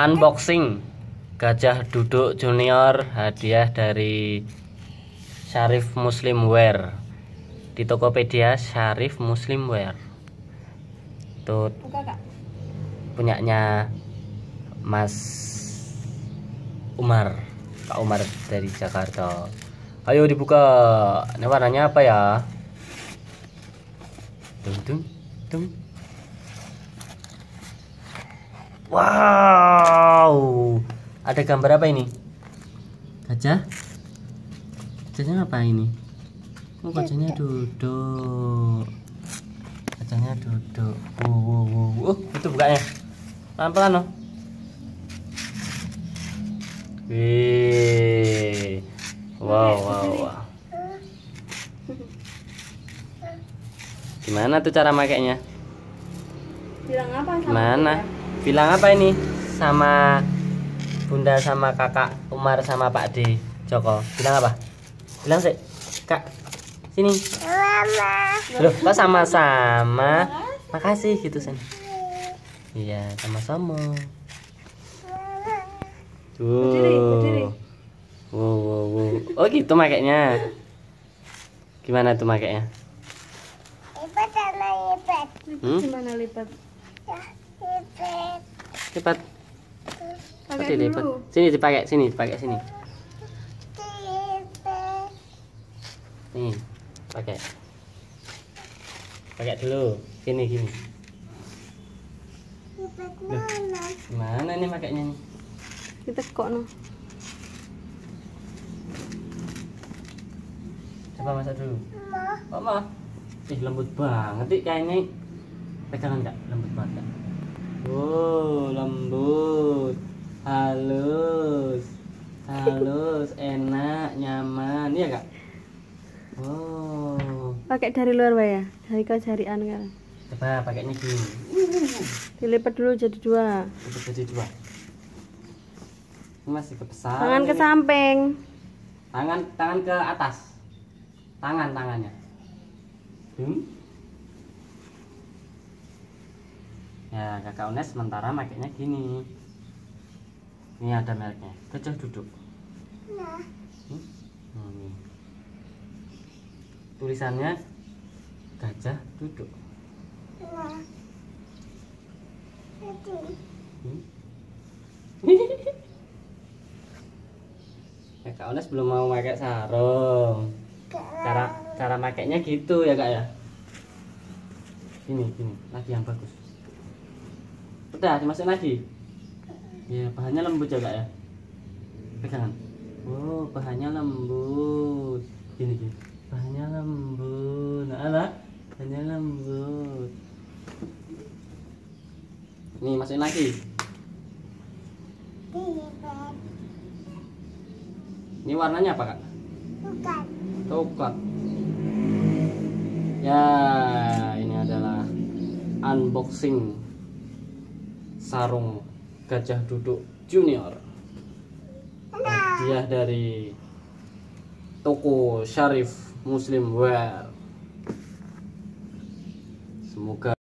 unboxing Gajah Duduk Junior, hadiah dari Syarief Muslim Wear di Tokopedia. Syarief Muslim Wear itu punyanya Mas Umar, Pak Umar dari Jakarta. Ayo dibuka. Ini warnanya apa ya? Tung. Wow, ada gambar apa ini? Gajah? Gajahnya apa ini? Oh, gajahnya duduk. Gajahnya duduk. Wow. Itu bukanya. Pelan-pelan loh. Wih. Wow. Gimana tuh cara makainya? Bilang apa sama Gimana? Bunda? Bilang apa ini? Sama Bunda sama Kakak Umar sama Pak D Joko. Bilang apa? Bilang sih, Kak. Sini. Mama. Loh, kok sama-sama? Makasih gitu sini. Iya, sama-sama. Tuh. Berdiri. Wow. Oh gitu makainya. Gimana tuh makainya? Lipat. Gimana lipat? Lipat. Pakai dulu. Sini dipakai. Nih, pakai dulu, gini. Mana nih pakainya nih? Kita kok no. Coba masak dulu. Mama. Ih, lembut banget nih kayaknya. Pegangan enggak? Lembut banget. Kak. Wow, lembut. Halus, enak, nyaman. Iya, Kak? Oh. Pakai dari luar, Pak ya? Dari kau jarian kan. Coba pakainya gini. Dilipat dulu jadi dua. Masih kepesal. Tangan ke samping. Tangan ke atas. Tangannya. Ya, Kakak Unes sementara makainya gini. Ini ada mereknya. Gajah Duduk. Nah. Tulisannya Gajah Duduk. Ya, Kak Ones belum mau pakai sarung. Cara pakainya gitu ya, Kak ya. Gini, lagi yang bagus. Udah dimasukin lagi. Ya, bahannya lembut ya, Kak ya. Pegangan. Oh, bahannya lembut. Gini. Bahannya lembut. Nih, masukin lagi. Ini warnanya apa, Kak? Coklat. Ya, ini adalah unboxing sarung Gajah Duduk Junior, hadiah dari toko Syarief Muslim Wear. Semoga